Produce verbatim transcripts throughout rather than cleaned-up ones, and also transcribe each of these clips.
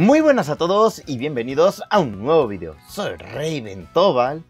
Muy buenas a todos y bienvenidos a un nuevo video. Soy Raven Tobal.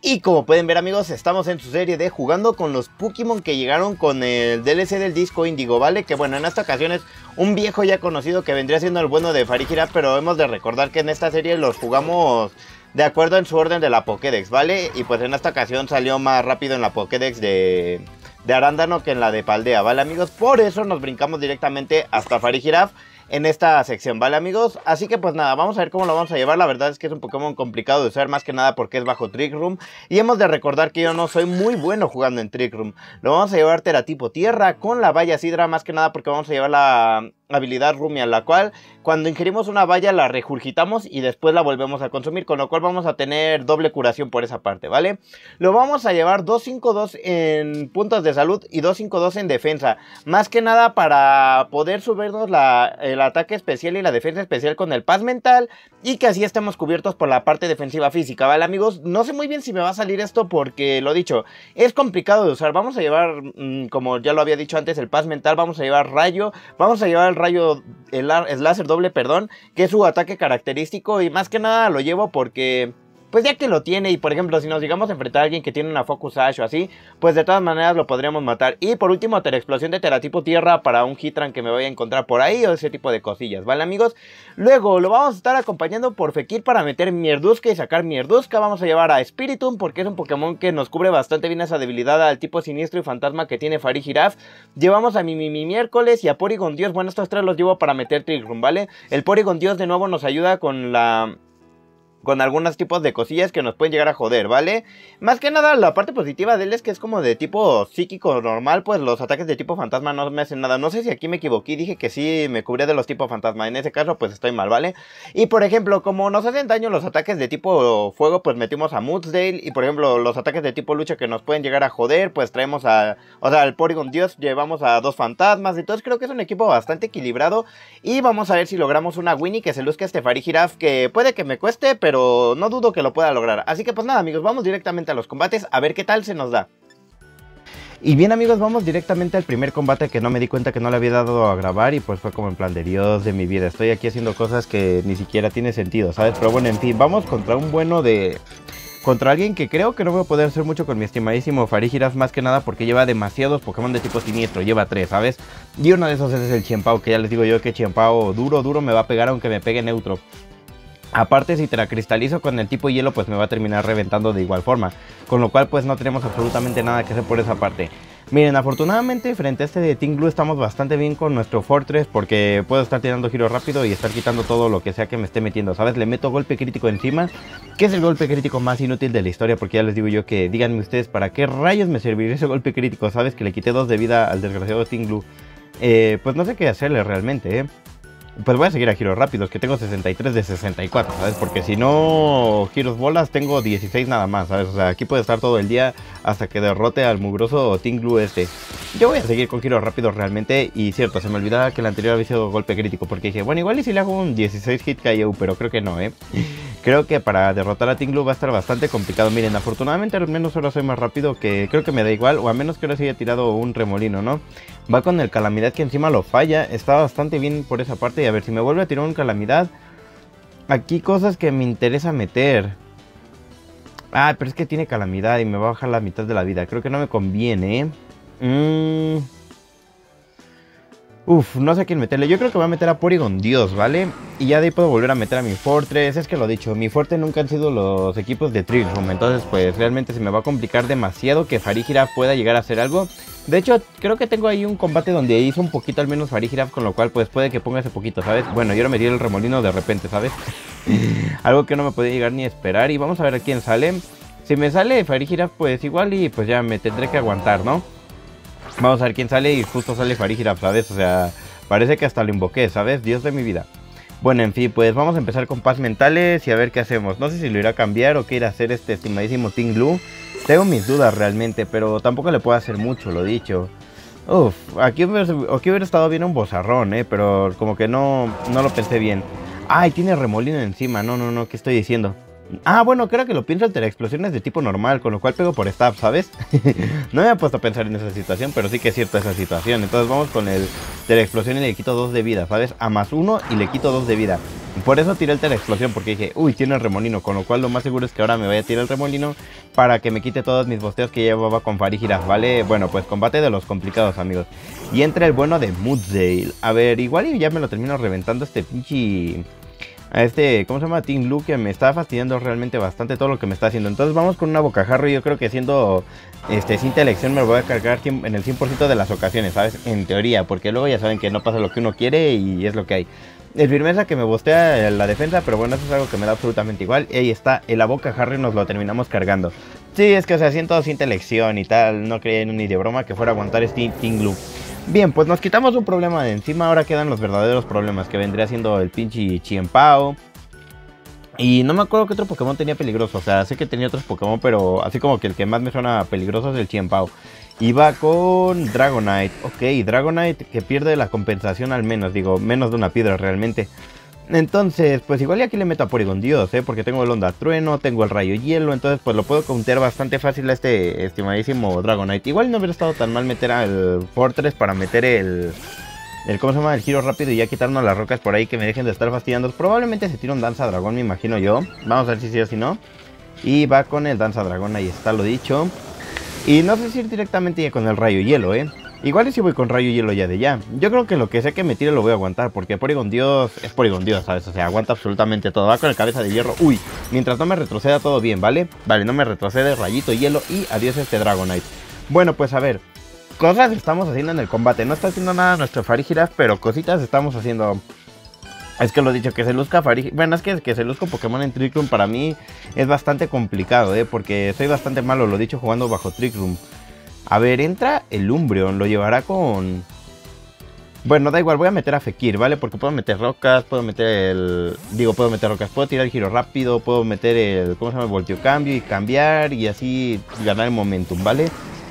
Y como pueden ver, amigos, estamos en su serie de jugando con los Pokémon que llegaron con el D L C del disco Índigo, ¿vale? Que bueno, en esta ocasión es un viejo ya conocido que vendría siendo el bueno de Farigiraf, pero hemos de recordar que en esta serie los jugamos de acuerdo en su orden de la Pokédex, ¿vale? Y pues en esta ocasión salió más rápido en la Pokédex de... de Arándano que en la de Paldea, ¿vale, amigos? Por eso nos brincamos directamente hasta Farigiraf en esta sección, ¿vale, amigos? Así que pues nada, vamos a ver cómo lo vamos a llevar. La verdad es que es un Pokémon complicado de usar, más que nada porque es bajo Trick Room. Y hemos de recordar que yo no soy muy bueno jugando en Trick Room. Lo vamos a llevar Teratipo Tierra con la valla Sidra, más que nada porque vamos a llevar la habilidad Rumia, la cual cuando ingerimos una valla la regurgitamos y después la volvemos a consumir, con lo cual vamos a tener doble curación por esa parte, ¿vale? Lo vamos a llevar doscientos cincuenta y dos en puntos de salud y doscientos cincuenta y dos en defensa, más que nada para poder subirnos la, el ataque especial y la defensa especial con el paz mental, y que así estemos cubiertos por la parte defensiva física, ¿vale, amigos? No sé muy bien si me va a salir esto porque, lo dicho, es complicado de usar. Vamos a llevar, mmm, como ya lo había dicho antes, el paz mental, vamos a llevar rayo, vamos a llevar el rayo, el, el láser doble, perdón, que es su ataque característico, y más que nada lo llevo porque pues ya que lo tiene, y por ejemplo si nos llegamos a enfrentar a alguien que tiene una Focus Ash o así, pues de todas maneras lo podríamos matar. Y por último, Teraexplosión de Teratipo Tierra para un Hitran que me vaya a encontrar por ahí o ese tipo de cosillas, ¿vale, amigos? Luego lo vamos a estar acompañando por Fekir para meter Mierduzca y sacar Mierduzca. Vamos a llevar a Spiritum porque es un Pokémon que nos cubre bastante bien esa debilidad al tipo siniestro y fantasma que tiene Farigiraf. Llevamos a Mimimi Miércoles y a Porygon Dios. Bueno, estos tres los llevo para meter Trick Room, ¿vale? El Porygon Dios de nuevo nos ayuda con la... con algunos tipos de cosillas que nos pueden llegar a joder, ¿vale? Más que nada, la parte positiva de él es que es como de tipo psíquico normal, pues los ataques de tipo fantasma no me hacen nada. No sé si aquí me equivoqué, dije que sí me cubría de los tipos fantasma. En ese caso, pues estoy mal, ¿vale? Y por ejemplo, como nos hacen daño los ataques de tipo fuego, pues metimos a Mudsdale. Y por ejemplo, los ataques de tipo lucha que nos pueden llegar a joder, pues traemos a... o sea, al Porygon Dios llevamos a dos fantasmas. Entonces creo que es un equipo bastante equilibrado. Y vamos a ver si logramos una Winnie que se luzca este Farigiraf, que puede que me cueste, pero... pero no dudo que lo pueda lograr. Así que pues nada, amigos, vamos directamente a los combates a ver qué tal se nos da. Y bien, amigos, vamos directamente al primer combate, que no me di cuenta que no le había dado a grabar y pues fue como en plan de Dios de mi vida, estoy aquí haciendo cosas que ni siquiera tiene sentido, ¿sabes? Pero bueno, en fin, vamos contra un bueno de... contra alguien que creo que no voy a poder hacer mucho con mi estimadísimo Farigiraf, más que nada porque lleva demasiados Pokémon de tipo siniestro, lleva tres, ¿sabes? Y uno de esos es el Chienpao, que ya les digo yo que Chienpao duro, duro me va a pegar aunque me pegue neutro. Aparte, si teracristalizo con el tipo hielo, pues me va a terminar reventando de igual forma, con lo cual pues no tenemos absolutamente nada que hacer por esa parte. Miren, afortunadamente frente a este de Tinglu estamos bastante bien con nuestro Fortress, porque puedo estar tirando giro rápido y estar quitando todo lo que sea que me esté metiendo, ¿sabes? Le meto golpe crítico encima, que es el golpe crítico más inútil de la historia, porque ya les digo yo que díganme ustedes para qué rayos me serviría ese golpe crítico, ¿sabes? Que le quité dos de vida al desgraciado Tinglu. Eh, pues no sé qué hacerle realmente, ¿eh? Pues voy a seguir a giros rápidos, que tengo sesenta y tres de sesenta y cuatro, ¿sabes? Porque si no giros bolas, tengo dieciséis nada más, ¿sabes? O sea, aquí puede estar todo el día hasta que derrote al mugroso Tinglu este. Yo voy a seguir con giros rápidos realmente, y cierto, se me olvidaba que el anterior había sido golpe crítico, porque dije, bueno, igual y si le hago un dieciséis hit K O, pero creo que no, ¿eh? Creo que para derrotar a Tinglu va a estar bastante complicado. Miren, afortunadamente al menos ahora soy más rápido, que creo que me da igual, o a menos que ahora se haya tirado un remolino, ¿no? Va con el Calamidad, que encima lo falla, está bastante bien por esa parte. Y a ver, si me vuelve a tirar un Calamidad, aquí cosas que me interesa meter. Ah, pero es que tiene Calamidad y me va a bajar la mitad de la vida, creo que no me conviene, ¿eh? Mmm... Uf, no sé a quién meterle. Yo creo que voy a meter a Porygon Dios, ¿vale? Y ya de ahí puedo volver a meter a mi Fortress. Es que lo dicho, mi fuerte nunca han sido los equipos de Trick Room. Entonces, pues, realmente se me va a complicar demasiado que Farigiraf pueda llegar a hacer algo. De hecho, creo que tengo ahí un combate donde hizo un poquito al menos Farigiraf, con lo cual, pues, puede que ponga ese poquito, ¿sabes? Bueno, yo no metí el remolino de repente, ¿sabes? Algo que no me podía llegar ni esperar. Y vamos a ver a quién sale. Si me sale Farigiraf, pues, igual y pues ya me tendré que aguantar, ¿no? Vamos a ver quién sale, y justo sale Farigiraf, ¿sabes? O sea, parece que hasta lo invoqué, ¿sabes? Dios de mi vida. Bueno, en fin, pues vamos a empezar con paz mentales y a ver qué hacemos. No sé si lo irá a cambiar o qué irá a hacer este estimadísimo Tinglu. Tengo mis dudas realmente, pero tampoco le puedo hacer mucho, lo dicho. Uf, aquí, aquí hubiera estado bien un bozarrón, ¿eh? Pero como que no, no lo pensé bien. Ay, tiene remolino encima, no, no, no, ¿qué estoy diciendo? Ah, bueno, creo que lo pienso, el Teraexplosión es de tipo normal, con lo cual pego por stab, ¿sabes? No me he puesto a pensar en esa situación, pero sí que es cierta esa situación. Entonces vamos con el Teraexplosión y le quito dos de vida, ¿sabes? A más uno y le quito dos de vida. Por eso tiré el Teraexplosión, porque dije, uy, tiene el remolino, con lo cual lo más seguro es que ahora me vaya a tirar el remolino para que me quite todos mis bosteos que llevaba con Farigiraf, ¿vale? Bueno, pues combate de los complicados, amigos. Y entra el bueno de Mudsdale. A ver, igual y ya me lo termino reventando este pinche... A este, ¿cómo se llama? Tinglu, que me está fastidiando realmente bastante todo lo que me está haciendo. Entonces vamos con una Bocajarro y yo creo que siendo este, cinta de elección me lo voy a cargar en el cien por ciento de las ocasiones, ¿sabes? En teoría, porque luego ya saben que no pasa lo que uno quiere y es lo que hay. El Firmeza que me bostea la defensa, pero bueno, eso es algo que me da absolutamente igual. Y ahí está, en la Bocajarro y nos lo terminamos cargando. Sí, es que o sea, siento cinta de elección y tal, no creía ni de broma que fuera a aguantar este Tinglu. Bien, pues nos quitamos un problema de encima, ahora quedan los verdaderos problemas, que vendría siendo el pinche Chienpao. Y no me acuerdo qué otro Pokémon tenía peligroso, o sea, sé que tenía otros Pokémon, pero así como que el que más me suena peligroso es el Chienpao. Iba con Dragonite, ok, Dragonite que pierde la compensación al menos, digo, menos de una piedra realmente. Entonces, pues igual y aquí le meto a Porygon Dios, ¿eh? Porque tengo el onda trueno, tengo el rayo hielo, entonces pues lo puedo countear bastante fácil a este estimadísimo Dragonite. Igual no hubiera estado tan mal meter al Fortress para meter el, el, ¿cómo se llama? El giro rápido y ya quitarnos las rocas por ahí que me dejen de estar fastidiando. Probablemente se tira un danza dragón, me imagino yo. Vamos a ver si sí o si no. Y va con el danza dragón, ahí está lo dicho. Y no sé si ir directamente ya con el rayo hielo, ¿eh? Igual y si voy con rayo y hielo ya de ya. Yo creo que lo que sea que me tire lo voy a aguantar, porque Porygon Dios es Porygon Dios, ¿sabes? O sea, aguanta absolutamente todo. Va con el cabeza de hierro. Uy, mientras no me retroceda todo bien, ¿vale? Vale, no me retrocede, rayito hielo y adiós este Dragonite. Bueno, pues a ver, cosas estamos haciendo en el combate. No está haciendo nada nuestro Farigiraf, pero cositas estamos haciendo. Es que lo he dicho, que se luzca Farigiraf. Bueno, es que, que se luzca Pokémon en Trick Room para mí es bastante complicado, ¿eh? Porque soy bastante malo, lo he dicho, jugando bajo Trick Room. A ver, entra el Umbreon, lo llevará con... Bueno, da igual, voy a meter a Fekir, ¿vale? Porque puedo meter rocas, puedo meter el... Digo, puedo meter rocas, puedo tirar el giro rápido, puedo meter el... ¿Cómo se llama? El voltio cambio y cambiar y así ganar el momentum, ¿vale?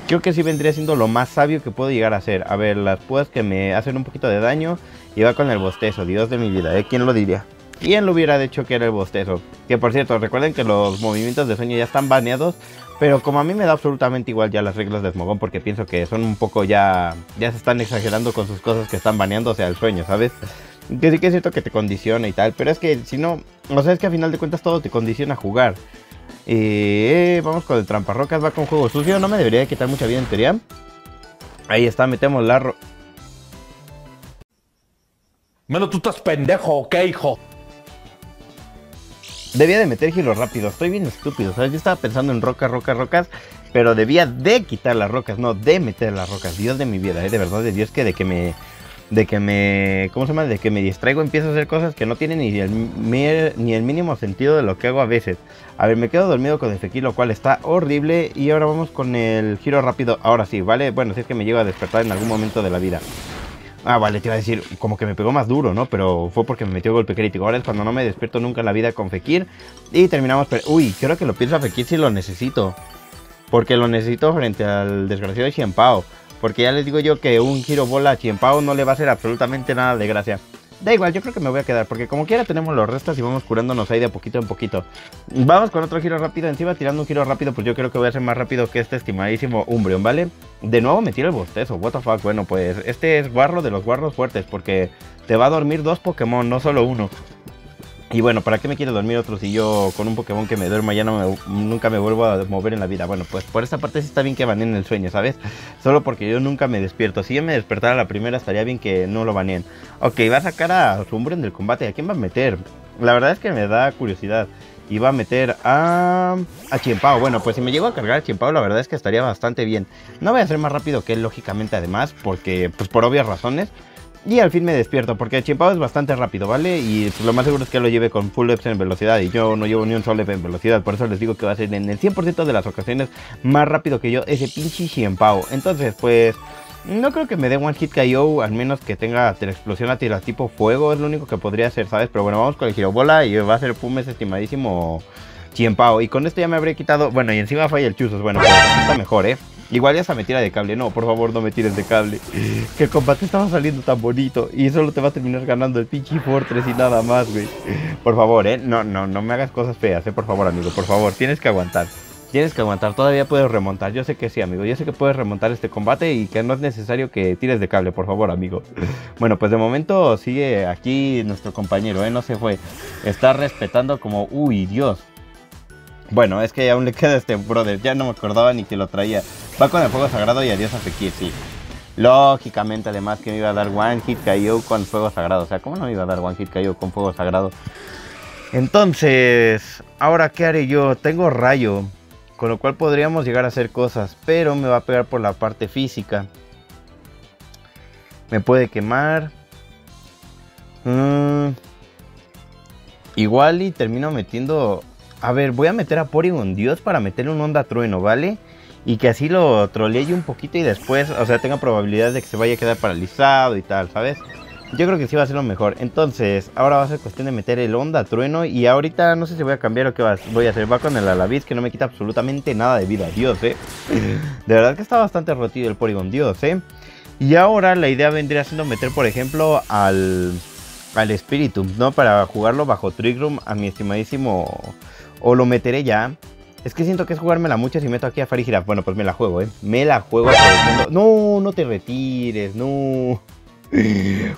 Creo que sí vendría siendo lo más sabio que puedo llegar a hacer. A ver, las púas que me hacen un poquito de daño y va con el bostezo, Dios de mi vida, ¿eh? ¿Quién lo diría? ¿Quién lo hubiera dicho que era el bostezo? Que por cierto, recuerden que los movimientos de sueño ya están baneados. Pero como a mí me da absolutamente igual ya las reglas de Smogón, porque pienso que son un poco ya... Ya se están exagerando con sus cosas que están baneando, o sea, el sueño, ¿sabes? Que sí que es cierto que te condiciona y tal, pero es que si no... O sea, es que a final de cuentas todo te condiciona a jugar. Eh, vamos con el tramparrocas, va con juego sucio, no me debería quitar mucha vida en teoría. Ahí está, metemos la ro... Mano, tú estás pendejo, ¿ok, hijo? Debía de meter giro rápido, estoy bien estúpido, ¿sabes? Yo estaba pensando en rocas, rocas, rocas, pero debía de quitar las rocas, no, de meter las rocas, Dios de mi vida, ¿eh? De verdad, de Dios, que de que me, de que me, ¿cómo se llama? De que me distraigo, empiezo a hacer cosas que no tienen ni el, ni el mínimo sentido de lo que hago a veces. A ver, me quedo dormido con el Fekir, lo cual está horrible, y ahora vamos con el giro rápido, ahora sí, ¿vale? Bueno, si es que me llego a despertar en algún momento de la vida. Ah, vale, te iba a decir, como que me pegó más duro, ¿no? Pero fue porque me metió golpe crítico. Ahora es cuando no me despierto nunca en la vida con Fekir. Y terminamos... Uy, creo que lo pienso a Fekir si lo necesito. Porque lo necesito frente al desgraciado de Chienpao. Porque ya les digo yo que un giro bola a Chienpao no le va a hacer absolutamente nada de gracia. Da igual, yo creo que me voy a quedar, porque como quiera tenemos los restos y vamos curándonos ahí de poquito en poquito. Vamos con otro giro rápido, encima tirando un giro rápido, pues yo creo que voy a ser más rápido que este estimadísimo Umbreon, ¿vale? De nuevo me tiro el bostezo, what the fuck, bueno pues este es guarro de los guarros fuertes, porque te va a dormir dos Pokémon, no solo uno. Y bueno, ¿para qué me quiere dormir otro si yo con un Pokémon que me duerma ya no me, nunca me vuelvo a mover en la vida? Bueno, pues por esta parte sí está bien que baneen el sueño, ¿sabes? Solo porque yo nunca me despierto. Si yo me despertara la primera estaría bien que no lo baneen. Ok, va a sacar a Umbreon del combate. ¿A quién va a meter? La verdad es que me da curiosidad. Y va a meter a... a Chienpao. Bueno, pues si me llego a cargar a Chienpao, la verdad es que estaría bastante bien. No voy a ser más rápido que él, lógicamente, además, porque pues por obvias razones. Y al fin me despierto, porque Chienpao es bastante rápido, ¿vale? Y lo más seguro es que lo lleve con full E P S en velocidad, y yo no llevo ni un solo E P S en velocidad. Por eso les digo que va a ser en el cien por ciento de las ocasiones más rápido que yo ese pinche Chienpao. Entonces, pues... no creo que me dé one hit K O, al menos que tenga Teraexplosión a tira tipo fuego. Es lo único que podría hacer, ¿sabes? Pero bueno, vamos con el girobola y va a ser pum ese estimadísimo Chienpao. Y con esto ya me habré quitado... Bueno, y encima falla el Chuzos. Bueno, pues está mejor, ¿eh? Igual ya esa me tira de cable. No, por favor, no me tires de cable. Que el combate estaba saliendo tan bonito y solo te va a terminar ganando el pinche Fortress y nada más, güey. Por favor, eh. No, no, no me hagas cosas feas, eh. Por favor, amigo. Por favor, tienes que aguantar. Tienes que aguantar. Todavía puedes remontar. Yo sé que sí, amigo. Yo sé que puedes remontar este combate y que no es necesario que tires de cable, por favor, amigo. Bueno, pues de momento sigue aquí nuestro compañero, eh. No se fue. Está respetando como... Uy, Dios. Bueno, es que aún le queda este brother, ya no me acordaba ni que lo traía. Va con el fuego sagrado y adiós a Fekir, sí. Lógicamente, además que me iba a dar One Hit K O con fuego sagrado. O sea, ¿cómo no me iba a dar One Hit K O con fuego sagrado? Entonces, ¿ahora qué haré yo? Tengo rayo, con lo cual podríamos llegar a hacer cosas, pero me va a pegar por la parte física. Me puede quemar. Mm. Igual y termino metiendo... A ver, voy a meter a Porygon Dios para meterle un onda trueno, ¿vale? Y que así lo trolee un poquito y después, o sea, tenga probabilidad de que se vaya a quedar paralizado y tal, ¿sabes? Yo creo que sí va a ser lo mejor. Entonces, ahora va a ser cuestión de meter el onda trueno y ahorita no sé si voy a cambiar o qué voy a hacer. Va con el alabiz que no me quita absolutamente nada de vida, Dios, ¿eh? De verdad que está bastante rotido el Porygon Dios, ¿eh? Y ahora la idea vendría siendo meter, por ejemplo, al... al Spiritum, ¿no? Para jugarlo bajo Trick Room a mi estimadísimo... O lo meteré ya. Es que siento que es jugármela mucho si meto aquí a Farigiraf. Bueno, pues me la juego, ¿eh? Me la juego. No, no te retires, no.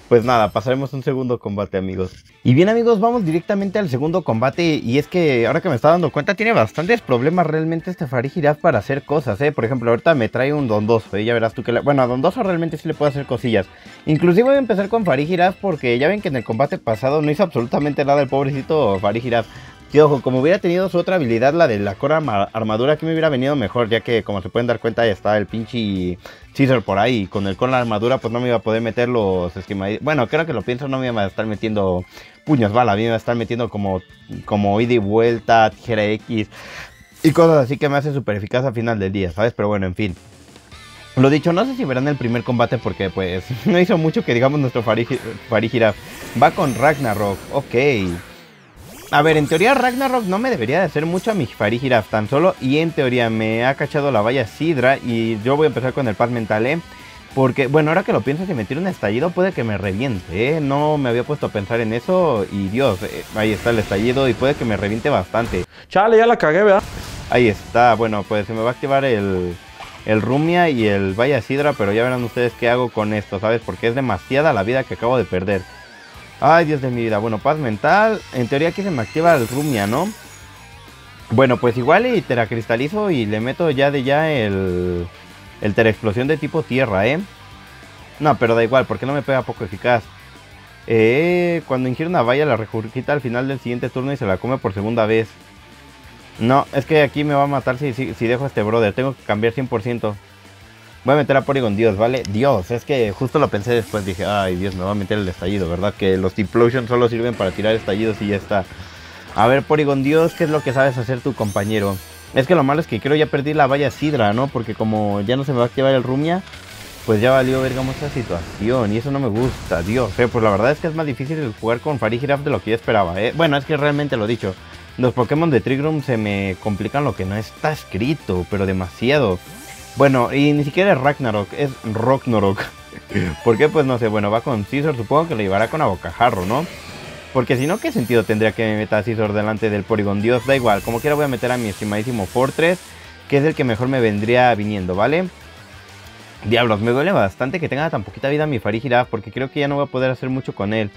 Pues nada, pasaremos un segundo combate, amigos. Y bien, amigos, vamos directamente al segundo combate. Y es que ahora que me está dando cuenta, tiene bastantes problemas realmente este Farigiraf para hacer cosas, ¿eh? Por ejemplo, ahorita me trae un Dondozo, ¿eh? Ya verás tú que... La... Bueno, a Dondozo realmente sí le puedo hacer cosillas. Inclusive voy a empezar con Farigiraf porque ya ven que en el combate pasado no hizo absolutamente nada el pobrecito Farigiraf. Y ojo, como hubiera tenido su otra habilidad, la de la cora armadura, que me hubiera venido mejor, ya que como se pueden dar cuenta ya está el pinche Scizor por ahí, con el con la armadura pues no me iba a poder meter los esquemadillos. Bueno, creo que lo pienso, no me iba a estar metiendo puños bala, me iba a estar metiendo como, como ida y vuelta, tijera X y cosas así que me hace súper eficaz al final del día, ¿sabes? Pero bueno, en fin. Lo dicho, no sé si verán el primer combate porque pues no hizo mucho que digamos nuestro Farigiraf. Va con Ragnarok, ok. A ver, en teoría Ragnarok no me debería de hacer mucho a mi Farigiraf tan solo. Y en teoría me ha cachado la valla Sidra y yo voy a empezar con el paz mental, ¿eh? Porque, bueno, ahora que lo pienso, si meter un estallido puede que me reviente, ¿eh? No me había puesto a pensar en eso y Dios, eh, ahí está el estallido y puede que me reviente bastante. Chale, ya la cagué, ¿verdad? Ahí está, bueno, pues se me va a activar el, el Rumia y el valla Sidra, pero ya verán ustedes qué hago con esto, ¿sabes? Porque es demasiada la vida que acabo de perder. Ay, Dios de mi vida. Bueno, paz mental. En teoría aquí se me activa el Rumia, ¿no? Bueno, pues igual y teracristalizo y le meto ya de ya el... El teraexplosión de tipo tierra, ¿eh? No, pero da igual, porque no me pega poco eficaz. Eh, cuando ingiere una valla la regurgita al final del siguiente turno y se la come por segunda vez. No, es que aquí me va a matar si, si, si dejo a este brother. Tengo que cambiar cien por ciento. Voy a meter a Porygon Dios, ¿vale? Dios, es que justo lo pensé después, dije, ay Dios, me va a meter el estallido, ¿verdad? Que los Typhlosion solo sirven para tirar estallidos y ya está. A ver, Porygon Dios, ¿qué es lo que sabes hacer tu compañero? Es que lo malo es que creo ya perdí la valla Sidra, ¿no? Porque como ya no se me va a activar el Rumia, pues ya valió verga mucha situación y eso no me gusta, Dios. Eh, pues la verdad es que es más difícil jugar con Farigiraf de lo que yo esperaba, ¿eh? Bueno, es que realmente lo dicho, los Pokémon de Trick Room se me complican lo que no está escrito, pero demasiado. Bueno, y ni siquiera es Ragnarok, es Ragnarok. ¿Por qué? Pues no sé, bueno, va con Scizor, supongo que lo llevará con a Bocajarro, ¿no? Porque si no, ¿qué sentido tendría que me meta a Scizor delante del Porygon Dios? Da igual, como quiera voy a meter a mi estimadísimo Fortress, que es el que mejor me vendría viniendo, ¿vale? Diablos, me duele bastante que tenga tan poquita vida mi Farigiraf, porque creo que ya no voy a poder hacer mucho con él.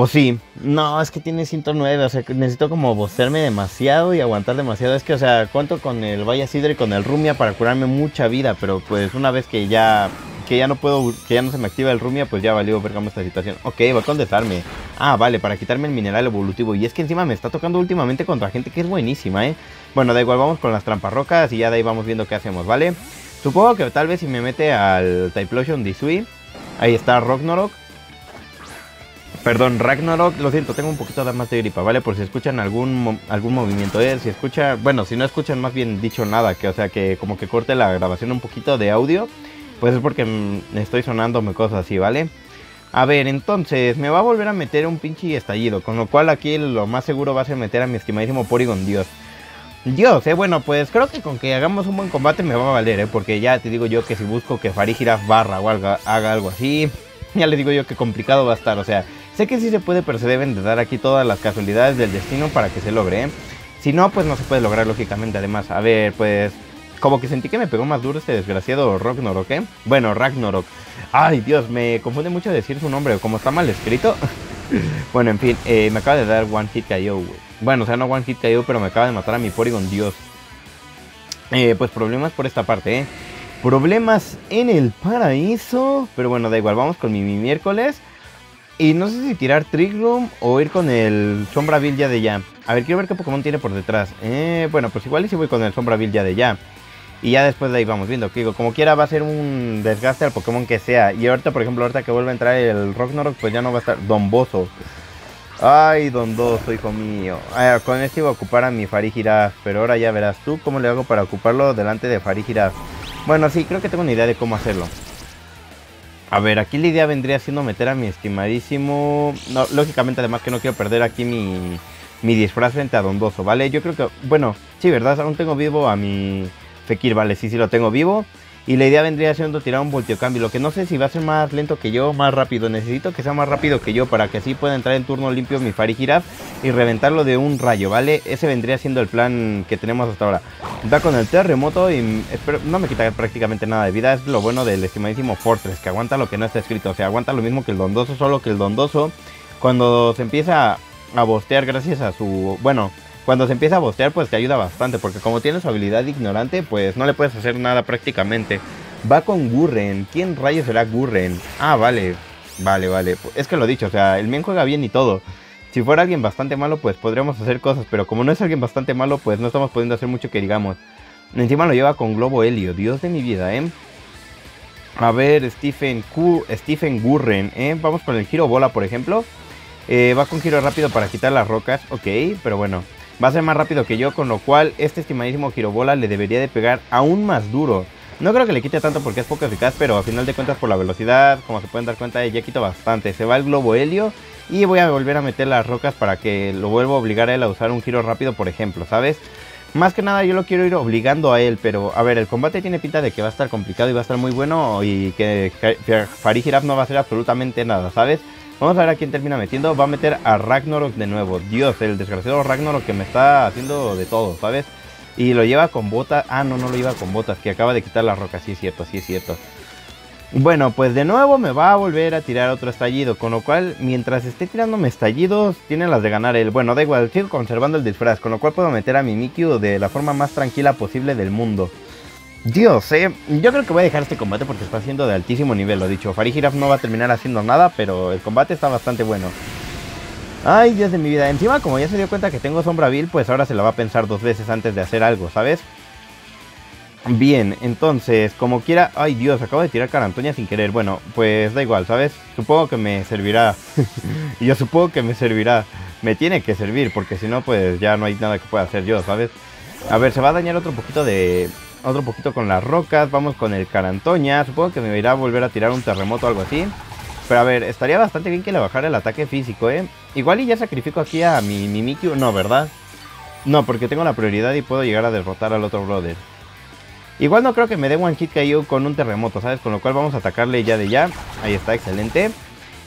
O sí, no, es que tiene ciento nueve, o sea, necesito como bocearme demasiado y aguantar demasiado. Es que, o sea, cuento con el valla Sidra y con el Rumia para curarme mucha vida, pero pues una vez que ya que ya no puedo, que ya no se me activa el Rumia, pues ya valió, vergamos esta situación. Ok, va con desarme. Ah, vale, para quitarme el mineral evolutivo. Y es que encima me está tocando últimamente contra gente que es buenísima, ¿eh? Bueno, da igual, vamos con las trampas rocas y ya de ahí vamos viendo qué hacemos, ¿vale? Supongo que tal vez si me mete al Typhlosion Disui, ahí está Ragnarok. Perdón, Ragnarok, lo siento, tengo un poquito más de gripa, ¿vale? Por si escuchan algún, algún movimiento, ¿eh? Si escuchan, bueno, si no escuchan más bien dicho nada, que o sea que como que corte la grabación un poquito de audio, pues es porque me estoy sonándome cosas así, ¿vale? A ver, entonces, me va a volver a meter un pinche estallido, con lo cual aquí lo más seguro va a ser meter a mi estimadísimo Porygon Dios. Dios, eh, bueno, pues creo que con que hagamos un buen combate me va a valer, eh, porque ya te digo yo que si busco que Farigiraf barra o algo, haga algo así, ya les digo yo que complicado va a estar. O sea, sé que sí se puede, pero se deben de dar aquí todas las casualidades del destino para que se logre, eh. Si no, pues no se puede lograr, lógicamente. Además, a ver, pues como que sentí que me pegó más duro este desgraciado Ragnarok, ¿eh? Bueno, Ragnarok. Ay, Dios, me confunde mucho decir su nombre, como está mal escrito. Bueno, en fin, eh, me acaba de dar One Hit K O. Bueno, o sea, no One Hit K O, pero me acaba de matar a mi Porygon Dios. Eh, pues problemas por esta parte, ¿eh? Problemas en el paraíso. Pero bueno, da igual, vamos con mi, mi miércoles. Y no sé si tirar Trick Room o ir con el Sombra Bill ya de ya. A ver, quiero ver qué Pokémon tiene por detrás. Eh, bueno, pues igual y si voy con el Sombra Bill ya de ya. Y ya después de ahí vamos viendo. Que digo, como quiera va a ser un desgaste al Pokémon que sea. Y ahorita, por ejemplo, ahorita que vuelve a entrar el Ragnarok, pues ya no va a estar Dondozo. Ay, Dondozo, hijo mío. Ay, con este iba a ocupar a mi Farigiraf. Pero ahora ya verás tú cómo le hago para ocuparlo delante de Farigiraf. Bueno, sí, creo que tengo una idea de cómo hacerlo. A ver, aquí la idea vendría siendo meter a mi estimadísimo... No, lógicamente, además que no quiero perder aquí mi, mi disfraz frente a Dondozo, ¿vale? Yo creo que... Bueno, sí, ¿verdad? Aún tengo vivo a mi Fekir, ¿vale? Sí, sí lo tengo vivo. Y la idea vendría siendo tirar un voltio cambio. Lo que no sé si va a ser más lento que yo, más rápido. Necesito que sea más rápido que yo para que así pueda entrar en turno limpio mi Farigiraf y reventarlo de un rayo, ¿vale? Ese vendría siendo el plan que tenemos hasta ahora. Da con el terremoto y espero, no me quita prácticamente nada de vida. Es lo bueno del estimadísimo Fortress, que aguanta lo que no está escrito. O sea, aguanta lo mismo que el Dondozo, solo que el Dondozo cuando se empieza a bostear gracias a su... Bueno... Cuando se empieza a bostear, pues te ayuda bastante, porque como tiene su habilidad ignorante, pues no le puedes hacer nada prácticamente. Va con Gurren. ¿Quién rayos será Gurren? Ah, vale, vale, vale. Es que lo he dicho, o sea, el men juega bien y todo. Si fuera alguien bastante malo, pues podríamos hacer cosas, pero como no es alguien bastante malo, pues no estamos pudiendo hacer mucho que digamos. Encima lo lleva con Globo Helio, Dios de mi vida, ¿eh? A ver, Stephen Q, Stephen Gurren, ¿eh? Vamos con el giro bola, por ejemplo. Eh, va con giro rápido para quitar las rocas, ok, pero bueno. Va a ser más rápido que yo, con lo cual este estimadísimo girobola le debería de pegar aún más duro. No creo que le quite tanto porque es poco eficaz, pero a final de cuentas por la velocidad, como se pueden dar cuenta, ya quito bastante. Se va el globo helio y voy a volver a meter las rocas para que lo vuelva a obligar a él a usar un giro rápido, por ejemplo, ¿sabes? Más que nada yo lo quiero ir obligando a él, pero a ver, el combate tiene pinta de que va a estar complicado y va a estar muy bueno y que Farigiraf no va a hacer absolutamente nada, ¿sabes? Vamos a ver a quién termina metiendo. Va a meter a Ragnarok de nuevo. Dios, el desgraciado Ragnarok que me está haciendo de todo, ¿sabes? Y lo lleva con botas. Ah, no, no lo lleva con botas, que acaba de quitar las rocas. Sí es cierto, sí es cierto. Bueno, pues de nuevo me va a volver a tirar otro estallido, con lo cual, mientras esté tirándome estallidos, tiene las de ganar él. Bueno, da igual, sigo conservando el disfraz, con lo cual puedo meter a mi Mimikyu de la forma más tranquila posible del mundo. Dios, eh, yo creo que voy a dejar este combate porque está siendo de altísimo nivel, lo dicho. Farigiraf no va a terminar haciendo nada, pero el combate está bastante bueno. Ay, Dios de mi vida. Encima, como ya se dio cuenta que tengo Sombra Bill, pues ahora se la va a pensar dos veces antes de hacer algo, ¿sabes? Bien, entonces, como quiera... Ay, Dios, acabo de tirar Carantoña sin querer. Bueno, pues da igual, ¿sabes? Supongo que me servirá. Yo supongo que me servirá. Me tiene que servir, porque si no, pues ya no hay nada que pueda hacer yo, ¿sabes? A ver, se va a dañar otro poquito de... Otro poquito con las rocas, vamos con el Carantoña. Supongo que me irá a volver a tirar un terremoto o algo así. Pero a ver, estaría bastante bien que le bajara el ataque físico, ¿eh? Igual y ya sacrifico aquí a mi Mimikyu. No, ¿verdad? No, porque tengo la prioridad y puedo llegar a derrotar al otro brother. Igual no creo que me dé One Hit K O con un terremoto, ¿sabes? Con lo cual vamos a atacarle ya de ya. Ahí está, excelente.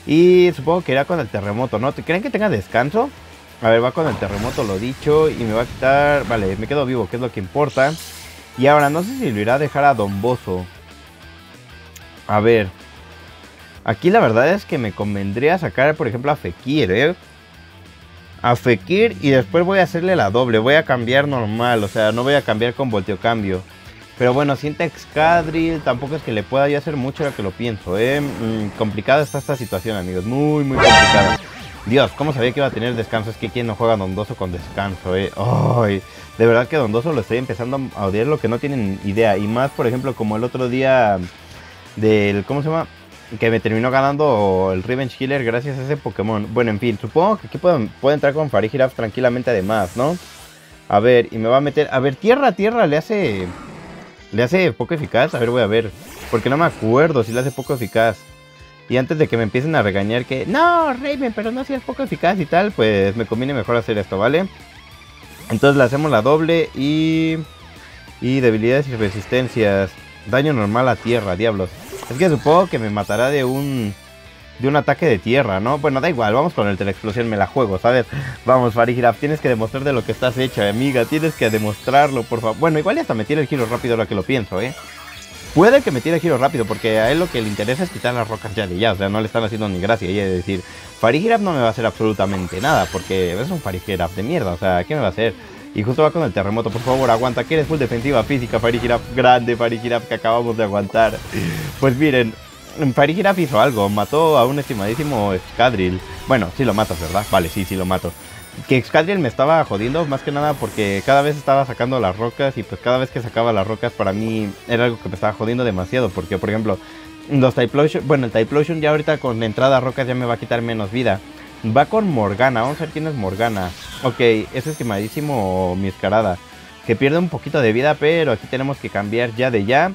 Y supongo que irá con el terremoto, ¿no? ¿Creen que tenga descanso? A ver, va con el terremoto, lo dicho. Y me va a quitar... Vale, me quedo vivo, que es lo que importa. Y ahora, no sé si lo irá a dejar a Dondozo. A ver. Aquí la verdad es que me convendría sacar, por ejemplo, a Fekir, ¿eh? A Fekir y después voy a hacerle la doble. Voy a cambiar normal, o sea, no voy a cambiar con volteo cambio. Pero bueno, sienta Excadrill, tampoco es que le pueda yo hacer mucho ahora que lo pienso, ¿eh? Mm, complicada está esta situación, amigos. Muy, muy complicada. Dios, ¿cómo sabía que iba a tener descanso? Es que quien no juega Dondozo con descanso, eh. Ay, de verdad que Dondozo lo estoy empezando a odiar, lo que no tienen idea. Y más, por ejemplo, como el otro día del... ¿Cómo se llama? Que me terminó ganando el Revenge Killer gracias a ese Pokémon. Bueno, en fin, supongo que aquí puedo, puedo entrar con Farigiraf tranquilamente además, ¿no? A ver, y me va a meter... A ver, tierra, tierra, le hace... Le hace poco eficaz. A ver, voy a ver. Porque no me acuerdo si le hace poco eficaz. Y antes de que me empiecen a regañar que... No, Raven, pero no seas poco eficaz y tal. Pues me conviene mejor hacer esto, ¿vale? Entonces le hacemos la doble y... y debilidades y resistencias. Daño normal a tierra, diablos. Es que supongo que me matará de un... de un ataque de tierra, ¿no? Bueno, da igual, vamos con el Teraexplosión, me la juego, ¿sabes? Vamos, Farigiraf, tienes que demostrar de lo que estás hecha, amiga. Tienes que demostrarlo, por favor. Bueno, igual ya hasta me tira el giro rápido ahora que lo pienso, ¿eh? Puede que me tire el giro rápido, porque a él lo que le interesa es quitar las rocas ya de ya. O sea, no le están haciendo ni gracia. Y es decir, Farigiraf no me va a hacer absolutamente nada, porque es un Farigiraf de mierda. O sea, ¿qué me va a hacer? Y justo va con el terremoto, por favor, aguanta, que eres full defensiva física, Farigiraf. Grande Farigiraf, que acabamos de aguantar. Pues miren... Farigiraf hizo algo, mató a un estimadísimo Excadrill. Bueno, sí lo matas, ¿verdad? Vale, sí, sí lo mato. Que Excadrill me estaba jodiendo, más que nada porque cada vez estaba sacando las rocas. Y pues cada vez que sacaba las rocas para mí era algo que me estaba jodiendo demasiado. Porque, por ejemplo, los Typhlosion... bueno, el Typhlosion ya ahorita con la entrada a rocas ya me va a quitar menos vida. Va con Morgana, vamos a ver quién es Morgana. Ok, es estimadísimo Meowscarada, que pierde un poquito de vida, pero aquí tenemos que cambiar ya de ya.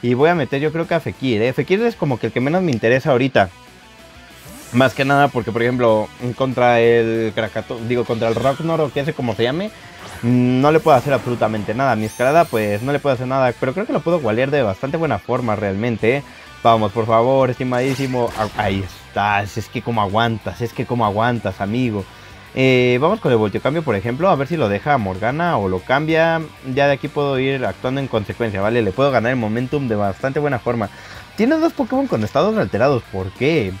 Y voy a meter yo creo que a Fekir, ¿eh? Fekir es como que el que menos me interesa ahorita. Más que nada porque, por ejemplo, contra el Krakatoa, digo, contra el Ragnarok, que ese como se llame, no le puedo hacer absolutamente nada. Mi escalada, pues, no le puedo hacer nada, pero creo que lo puedo gualear de bastante buena forma realmente, ¿eh? Vamos, por favor, estimadísimo. Ahí estás, es que como aguantas, es que como aguantas, amigo. Eh, vamos con el voltio cambio, por ejemplo, a ver si lo deja a Morgana o lo cambia. Ya de aquí puedo ir actuando en consecuencia, ¿vale? Le puedo ganar el momentum de bastante buena forma. Tiene dos Pokémon con estados alterados, ¿por qué?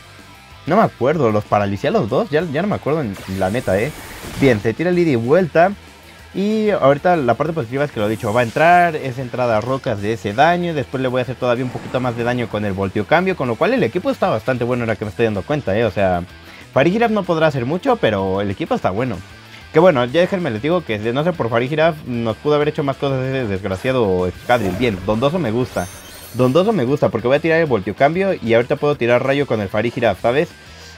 No me acuerdo, los paralicé a los dos, ya, ya no me acuerdo en la neta, ¿eh? Bien, se tira el ida y vuelta. Y ahorita la parte positiva es que lo he dicho, va a entrar, es entrada a rocas de ese daño. Después le voy a hacer todavía un poquito más de daño con el voltio cambio, con lo cual el equipo está bastante bueno ahora que me estoy dando cuenta, ¿eh? O sea... Farigiraf no podrá hacer mucho, pero el equipo está bueno. Que bueno, ya déjenme les digo que de no ser por Farigiraf nos pudo haber hecho más cosas ese desgraciado Excadrill. Bien, Dondozo me gusta. Dondozo me gusta porque voy a tirar el voltio cambio y ahorita puedo tirar rayo con el Farigiraf, ¿sabes?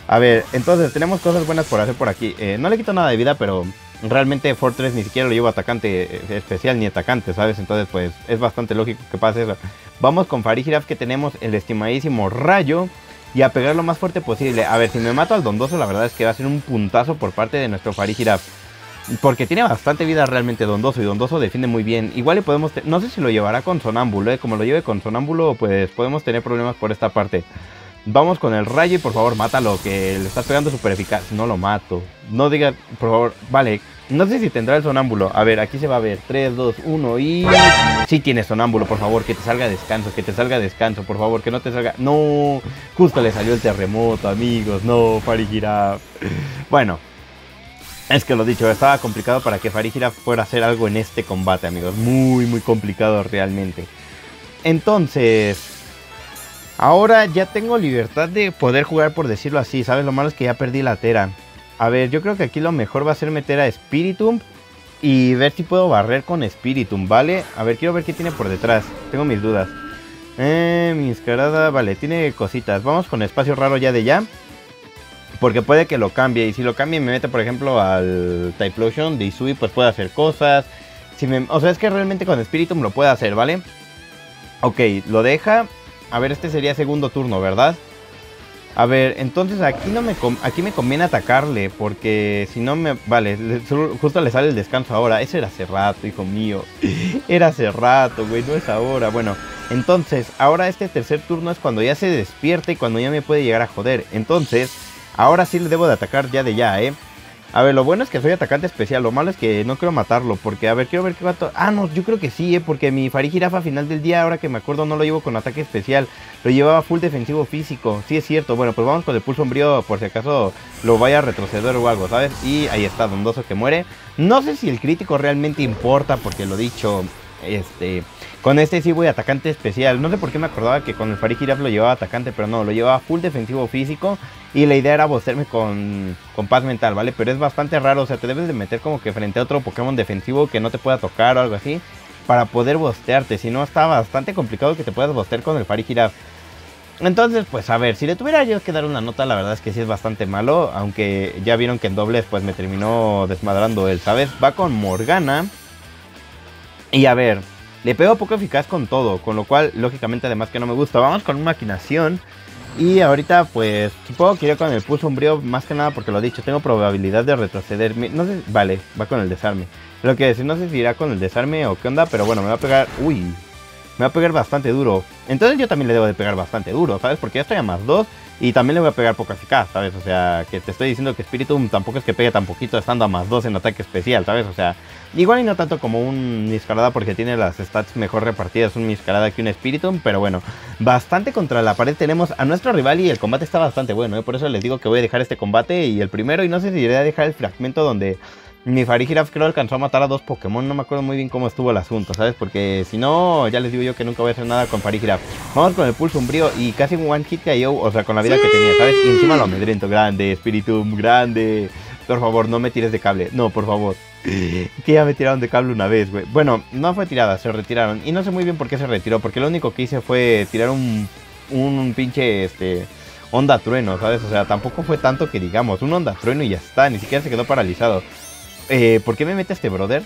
A ver, entonces tenemos cosas buenas por hacer por aquí. Eh, no le quito nada de vida, pero realmente Fortress ni siquiera lo llevo atacante especial ni atacante, ¿sabes? Entonces pues es bastante lógico que pase eso. Vamos con Farigiraf, que tenemos el estimadísimo rayo. Y a pegar lo más fuerte posible. A ver, si me mato al Dondozo, la verdad es que va a ser un puntazo por parte de nuestro Farigiraf, porque tiene bastante vida realmente Dondozo, y Dondozo defiende muy bien. Igual le podemos... no sé si lo llevará con Sonámbulo, ¿eh? Como lo lleve con Sonámbulo, pues podemos tener problemas por esta parte. Vamos con el rayo y por favor, mátalo, que le estás pegando súper eficaz. No lo mato. No digas, por favor, vale... no sé si tendrá el sonámbulo. A ver, aquí se va a ver. tres, dos, uno y... sí tiene sonámbulo, por favor. Que te salga descanso, que te salga descanso, por favor. Que no te salga... no. Justo le salió el terremoto, amigos. No, Farigiraf. Bueno. Es que lo dicho, estaba complicado para que Farigiraf fuera a hacer algo en este combate, amigos. Muy, muy complicado realmente. Entonces... ahora ya tengo libertad de poder jugar, por decirlo así. ¿Sabes? Lo malo es que ya perdí la Tera. A ver, yo creo que aquí lo mejor va a ser meter a Spiritum y ver si puedo barrer con Spiritum, ¿vale? A ver, quiero ver qué tiene por detrás. Tengo mis dudas. Eh, Meowscarada, vale, tiene cositas. Vamos con espacio raro ya de ya, porque puede que lo cambie. Y si lo cambie me mete, por ejemplo, al Typhlosion de Isui, pues puede hacer cosas. Si me... o sea, es que realmente con Spiritum lo puede hacer, ¿vale? Ok, lo deja. A ver, este sería segundo turno, ¿verdad? A ver, entonces aquí no me aquí me conviene atacarle, porque si no me... vale, le, justo le sale el descanso ahora. Eso era hace rato, hijo mío. Era hace rato, güey, no es ahora. Bueno, entonces, ahora este tercer turno es cuando ya se despierta y cuando ya me puede llegar a joder. Entonces, ahora sí le debo de atacar ya de ya, ¿eh? A ver, lo bueno es que soy atacante especial. Lo malo es que no quiero matarlo, porque, a ver, quiero ver qué va a... ah, no, yo creo que sí, ¿eh? Porque mi Farigiraf a final del día, ahora que me acuerdo, no lo llevo con ataque especial. Lo llevaba full defensivo físico. Sí, es cierto. Bueno, pues vamos con el pulso sombrío, por si acaso lo vaya a retroceder o algo, ¿sabes? Y ahí está, Dondozo que muere. No sé si el crítico realmente importa, porque lo dicho... este... con este sí voy atacante especial. No sé por qué me acordaba que con el Farigiraf lo llevaba atacante, pero no, lo llevaba full defensivo físico. Y la idea era bostearme con, con paz mental, ¿vale? Pero es bastante raro, o sea, te debes de meter como que frente a otro Pokémon defensivo que no te pueda tocar o algo así, para poder bostearte. Si no, está bastante complicado que te puedas bostear con el Farigiraf. Entonces, pues a ver, si le tuviera yo que dar una nota, la verdad es que sí es bastante malo. Aunque ya vieron que en dobles pues me terminó desmadrando él, ¿sabes? Va con Morgana. Y a ver... le pego poco eficaz con todo, con lo cual, lógicamente, además que no me gusta. Vamos con una maquinación. Y ahorita pues supongo que iré con el pulso sombrío, más que nada porque lo he dicho, tengo probabilidad de retroceder. No sé, vale, va con el desarme. Lo que decir, no sé si irá con el desarme o qué onda, pero bueno, me va a pegar, uy, me va a pegar bastante duro. Entonces yo también le debo de pegar bastante duro, ¿sabes? Porque ya estoy a más dos y también le voy a pegar poco eficaz, ¿sabes? O sea, que te estoy diciendo que Spiritum tampoco es que pegue tan poquito estando a más dos en ataque especial, ¿sabes? O sea, igual y no tanto como un Meowscarada porque tiene las stats mejor repartidas un Meowscarada que un Spiritum, pero bueno, bastante contra la pared tenemos a nuestro rival y el combate está bastante bueno, ¿eh? Por eso les digo que voy a dejar este combate y el primero, y no sé si iré a dejar el fragmento donde mi Farigiraf creo alcanzó a matar a dos Pokémon. No me acuerdo muy bien cómo estuvo el asunto, ¿sabes? Porque si no, ya les digo yo que nunca voy a hacer nada con Farigiraf. Vamos con el pulso sombrío y casi un one hit K O, o sea, con la vida sí que tenía, ¿sabes? Y encima lo amedrento. Grande, Spiritum, grande. Por favor, no me tires de cable. No, por favor. Que ya me tiraron de cable una vez, güey. Bueno, no fue tirada, se retiraron. Y no sé muy bien por qué se retiró, porque lo único que hice fue tirar un, un pinche, este... onda trueno, ¿sabes? O sea, tampoco fue tanto que digamos. Un onda trueno y ya está, ni siquiera se quedó paralizado. Eh, ¿Por qué me mete este brother?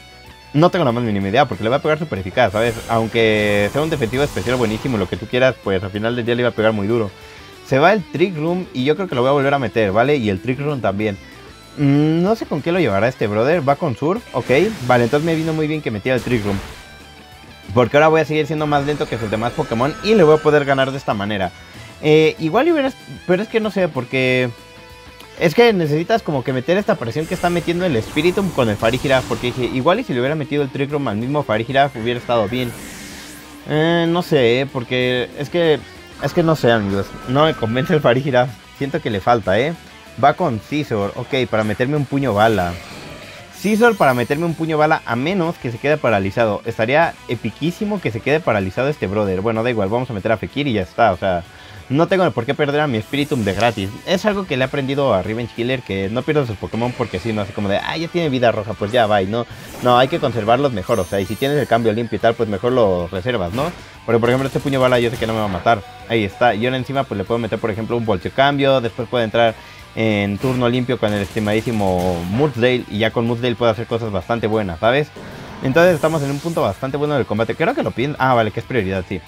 No tengo la más mínima idea, porque le va a pegar súper eficaz, ¿sabes? Aunque sea un defensivo especial buenísimo, lo que tú quieras, pues al final del día le iba a pegar muy duro. Se va el Trick Room y yo creo que lo voy a volver a meter, ¿vale? Y el Trick Room también. Mm, no sé con qué lo llevará este brother. Va con Surf, ok. Vale, entonces me vino muy bien que metiera el Trick Room, porque ahora voy a seguir siendo más lento que sus demás Pokémon y le voy a poder ganar de esta manera. Eh, igual y verás, pero es que no sé, porque... es que necesitas como que meter esta presión que está metiendo el Spiritum con el Farigiraf, porque dije, igual y si le hubiera metido el Trick Room al mismo Farigiraf hubiera estado bien. Eh, no sé, porque es que, es que no sé, amigos, no me convence el Farigiraf, siento que le falta, eh. Va con Scizor, ok, para meterme un puño bala. Scizor para meterme un puño bala a menos que se quede paralizado. Estaría epiquísimo que se quede paralizado este brother. Bueno, da igual, vamos a meter a Fekir y ya está, o sea... no tengo por qué perder a mi Spiritum de gratis. Es algo que le he aprendido a Revenge Killer, que no pierdas sus Pokémon porque si sí, no hace como de, ah, ya tiene vida roja, pues ya va, y no, no, hay que conservarlos mejor, o sea, y si tienes el cambio limpio y tal, pues mejor lo reservas, ¿no? Porque por ejemplo este puño bala yo sé que no me va a matar, ahí está, y ahora encima pues le puedo meter por ejemplo un voltio cambio, después puedo entrar en turno limpio con el estimadísimo Mudsdale, y ya con Mudsdale puedo hacer cosas bastante buenas, ¿sabes? Entonces estamos en un punto bastante bueno del combate, creo que lo pienso, ah, vale, que es prioridad, sí.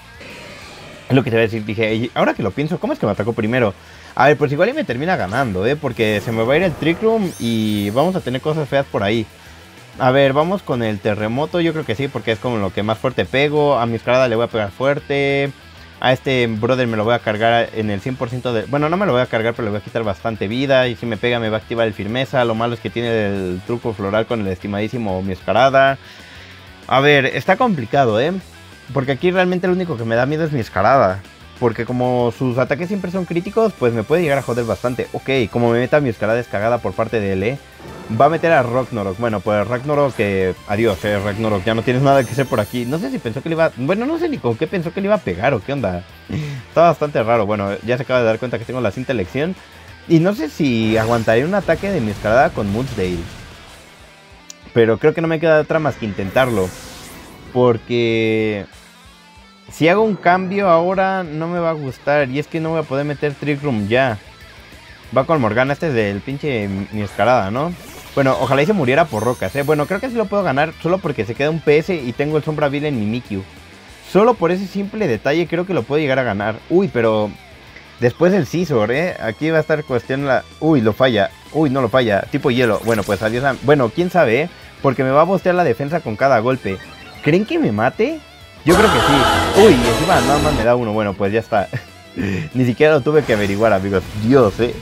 Es lo que te voy a decir, dije, ahora que lo pienso, ¿cómo es que me atacó primero? A ver, pues igual y me termina ganando, ¿eh? Porque se me va a ir el Trick Room y vamos a tener cosas feas por ahí. A ver, vamos con el terremoto, yo creo que sí, porque es como lo que más fuerte pego. A mi escalada le voy a pegar fuerte. A este brother me lo voy a cargar en el cien por ciento de... bueno, no me lo voy a cargar, pero le voy a quitar bastante vida. Y si me pega me va a activar el firmeza. Lo malo es que tiene el truco floral con el estimadísimo Meowscarada. A ver, está complicado, ¿eh? Porque aquí realmente lo único que me da miedo es mi escalada, porque como sus ataques siempre son críticos, pues me puede llegar a joder bastante. Ok, como me meta mi escalada es cagada por parte de él, ¿eh? Va a meter a Ragnarok. Bueno, pues Ragnarok, eh, adiós, eh, Ragnarok, ya no tienes nada que hacer por aquí. No sé si pensó que le iba... bueno, no sé ni con qué pensó que le iba a pegar o qué onda. Está bastante raro. Bueno, ya se acaba de dar cuenta que tengo la cinta elección. Y no sé si aguantaré un ataque de mi escalada con Mudsdale, pero creo que no me queda otra más que intentarlo. Porque si hago un cambio ahora no me va a gustar. Y es que no voy a poder meter Trick Room ya. Va con Morgana, este es del pinche Meowscarada, ¿no? Bueno, ojalá y se muriera por rocas, ¿eh? Bueno, creo que sí lo puedo ganar solo porque se queda un P S y tengo el Sombra Bill en mi Mimikyu. Solo por ese simple detalle creo que lo puedo llegar a ganar. Uy, pero después el Scizor, ¿eh? Aquí va a estar cuestión la... uy, lo falla. Uy, no lo falla. Tipo hielo. Bueno, pues adiós a... bueno, quién sabe, ¿eh? Porque me va a bostear la defensa con cada golpe. ¿Creen que me mate? Yo creo que sí. Uy, encima nada más me da uno. Bueno, pues ya está. Ni siquiera lo tuve que averiguar, amigos. Dios, eh.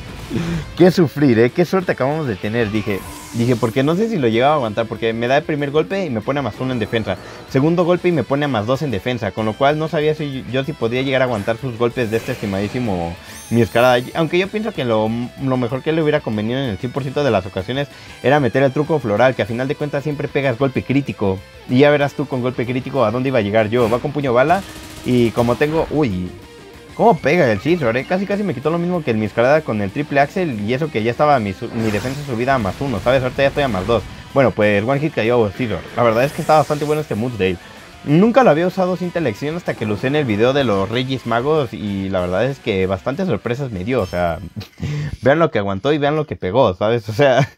Qué sufrir, eh. Qué suerte acabamos de tener, dije. Dije, porque no sé si lo llegaba a aguantar, porque me da el primer golpe y me pone a más uno en defensa. Segundo golpe y me pone a más dos en defensa. Con lo cual no sabía si yo si podía llegar a aguantar sus golpes de este estimadísimo Meowscarada. Aunque yo pienso que lo, lo mejor que le hubiera convenido en el cien por ciento de las ocasiones era meter el truco floral, que a final de cuentas siempre pegas golpe crítico. Y ya verás tú con golpe crítico a dónde iba a llegar yo. Va con puño bala y como tengo... uy, cómo pega el Scizor, eh. Casi casi me quitó lo mismo que el Meowscarada con el triple axel. Y eso que ya estaba mi, mi defensa subida a más uno, ¿sabes? Ahorita ya estoy a más dos. Bueno, pues one hit cayó Scizor. La verdad es que está bastante bueno este Mudsdale. Nunca lo había usado sin selección hasta que lo usé en el video de los Reyes Magos y la verdad es que bastantes sorpresas me dio, o sea, vean lo que aguantó y vean lo que pegó, ¿sabes? O sea,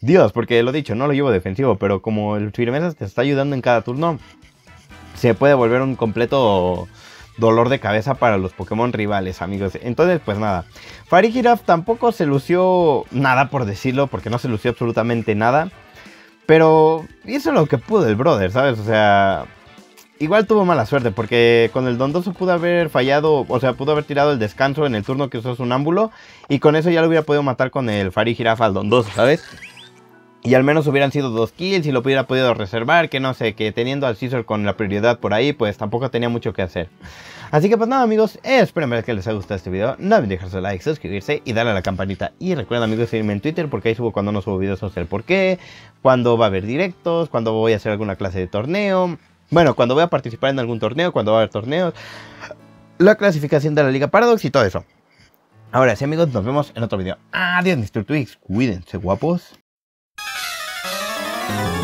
Dios, porque lo dicho, no lo llevo defensivo, pero como el Firmeza te está ayudando en cada turno, se puede volver un completo dolor de cabeza para los Pokémon rivales, amigos. Entonces, pues nada, Farigiraf tampoco se lució nada, por decirlo, porque no se lució absolutamente nada, pero hizo lo que pudo el brother, ¿sabes? O sea, igual tuvo mala suerte, porque con el Dondozo pudo haber fallado, o sea, pudo haber tirado el descanso en el turno que usó Sonámbulo, y con eso ya lo hubiera podido matar con el Farigiraf al Dondozo, ¿sabes? Y al menos hubieran sido dos kills y lo hubiera podido reservar, que no sé, que teniendo al Scizor con la prioridad por ahí, pues tampoco tenía mucho que hacer. Así que pues nada, amigos, eh, espero que les haya gustado este video. No olviden dejar su like, suscribirse y darle a la campanita. Y recuerden, amigos, seguirme en Twitter, porque ahí subo cuando no subo videos, no sé el por qué, cuando va a haber directos, cuando voy a hacer alguna clase de torneo, bueno, cuando voy a participar en algún torneo, cuando va a haber torneos, la clasificación de la Liga Paradox y todo eso. Ahora sí, amigos, nos vemos en otro video. Adiós, mis Turtwigs, cuídense, guapos. We'll be right back.